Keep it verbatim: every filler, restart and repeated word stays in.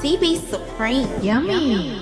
C B Supreme. Yummy. Yummy.